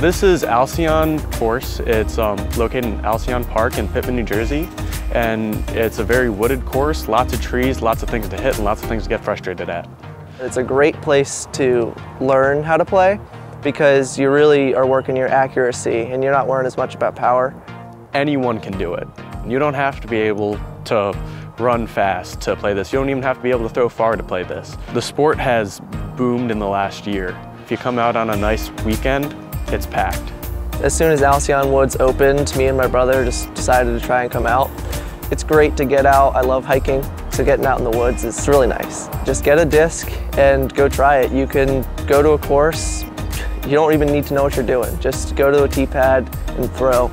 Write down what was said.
This is Alcyon Force. It's located in Alcyon Park in Pittman, New Jersey. And it's a very wooded course, lots of trees, lots of things to hit, and lots of things to get frustrated at. It's a great place to learn how to play because you really are working your accuracy and you're not worrying as much about power. Anyone can do it. You don't have to be able to run fast to play this. You don't even have to be able to throw far to play this. The sport has boomed in the last year. If you come out on a nice weekend, it's packed. As soon as Alcyon Woods opened, me and my brother just decided to try and come out. It's great to get out. I love hiking, so getting out in the woods is really nice. Just get a disc and go try it. You can go to a course. You don't even need to know what you're doing. Just go to a tee pad and throw.